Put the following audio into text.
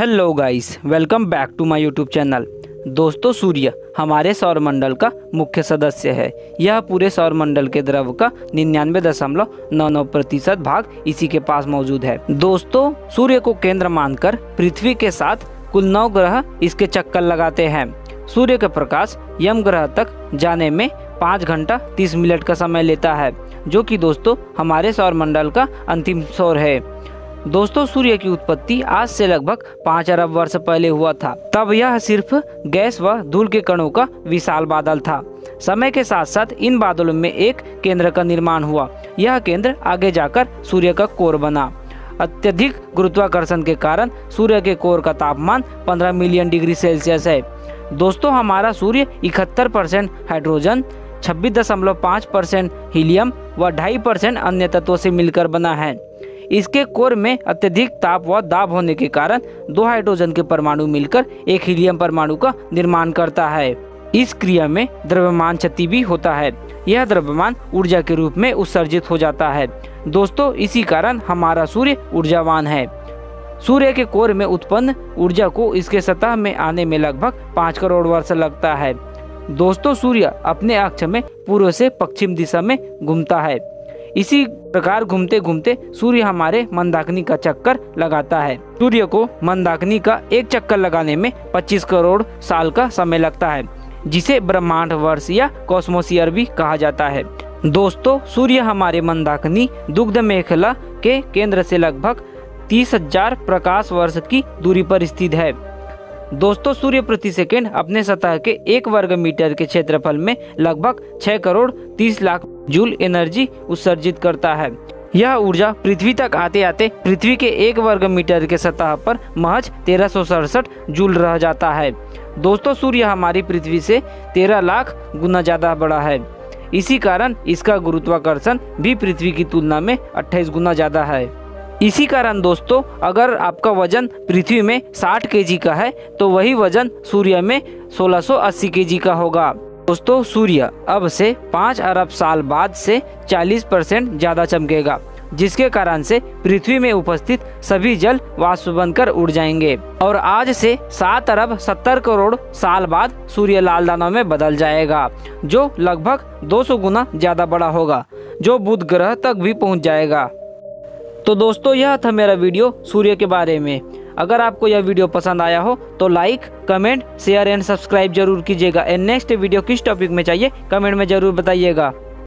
Hello guys, welcome back to my YouTube channel. दोस्तों, सूर्य हमारे सौरमंडल का मुख्य सदस्य है। यह पूरे सौरमंडल के द्रव्य का 99.99% भाग इसी के पास मौजूद है। दोस्तों, सूर्य को केंद्र मानकर पृथ्वी के साथ कुल 9 ग्रह इसके चक्कर लगाते हैं। सूर्य का प्रकाश यम ग्रह तक जाने में 5 घंटा 30 मिनट का समय लेता है, जो कि दोस्तों हमारे सौरमंडल का अंतिम सौर है। दोस्तों, सूर्य की उत्पत्ति आज से लगभग 5 अरब वर्ष पहले हुआ था। तब यह सिर्फ गैस व धूल के कणों का विशाल बादल था। समय के साथ साथ इन बादलों में एक केंद्र का निर्माण हुआ। यह केंद्र आगे जाकर सूर्य का कोर बना। अत्यधिक गुरुत्वाकर्षण के कारण सूर्य के कोर का तापमान 15 मिलियन डिग्री सेल्सियस है। दोस्तों, हमारा सूर्य 71% हाइड्रोजन, 26.5% हीलियम व 2.5% अन्य तत्वों से मिलकर बना है। इसके कोर में अत्यधिक ताप व दाब होने के कारण 2 हाइड्रोजन के परमाणु मिलकर एक हीलियम परमाणु का निर्माण करता है। इस क्रिया में द्रव्यमान क्षति भी होता है। यह द्रव्यमान ऊर्जा के रूप में उत्सर्जित हो जाता है। दोस्तों, इसी कारण हमारा सूर्य ऊर्जावान है। सूर्य के कोर में उत्पन्न ऊर्जा को इसके सतह में आने में लगभग 5 करोड़ वर्ष लगता है। दोस्तों, सूर्य अपने अक्ष में पूर्व से पश्चिम दिशा में घूमता है। इसी प्रकार घूमते घूमते सूर्य हमारे मंदाकिनी का चक्कर लगाता है। सूर्य को मंदाकिनी का एक चक्कर लगाने में 25 करोड़ साल का समय लगता है, जिसे ब्रह्मांड वर्ष या कॉस्मोस ईयर भी कहा जाता है। दोस्तों, सूर्य हमारे मंदाकिनी दुग्ध मेखला के केंद्र से लगभग 30,000 प्रकाश वर्ष की दूरी पर स्थित है। दोस्तों, सूर्य प्रति सेकंड अपने सतह के 1 वर्ग मीटर के क्षेत्रफल में लगभग 6 करोड़ 30 लाख जूल एनर्जी उत्सर्जित करता है। यह ऊर्जा पृथ्वी तक आते आते पृथ्वी के 1 वर्ग मीटर के सतह पर महज 1367 जूल रह जाता है। दोस्तों, सूर्य हमारी पृथ्वी से 13 लाख गुना ज़्यादा बड़ा है। इसी कारण इसका गुरुत्वाकर्षण भी पृथ्वी की तुलना में 28 गुना ज़्यादा है। इसी कारण दोस्तों, अगर आपका वजन पृथ्वी में 60 केजी का है तो वही वजन सूर्य में 1680 केजी का होगा। दोस्तों, सूर्य अब से 5 अरब साल बाद से 40% ज़्यादा चमकेगा, जिसके कारण से पृथ्वी में उपस्थित सभी जल वाष्प बनकर उड़ जाएंगे और आज से 7 अरब 70 करोड़ साल बाद सूर्य लाल दानव में बदल जाएगा, जो लगभग 200 गुना ज़्यादा बड़ा होगा, जो बुध ग्रह तक भी पहुँच जाएगा। तो दोस्तों, यह था मेरा वीडियो सूर्य के बारे में। अगर आपको यह वीडियो पसंद आया हो तो like, comment, share and subscribe जरूर कीजिएगा। एंड नेक्स्ट वीडियो किस टॉपिक में चाहिए कमेंट में ज़रूर बताइएगा।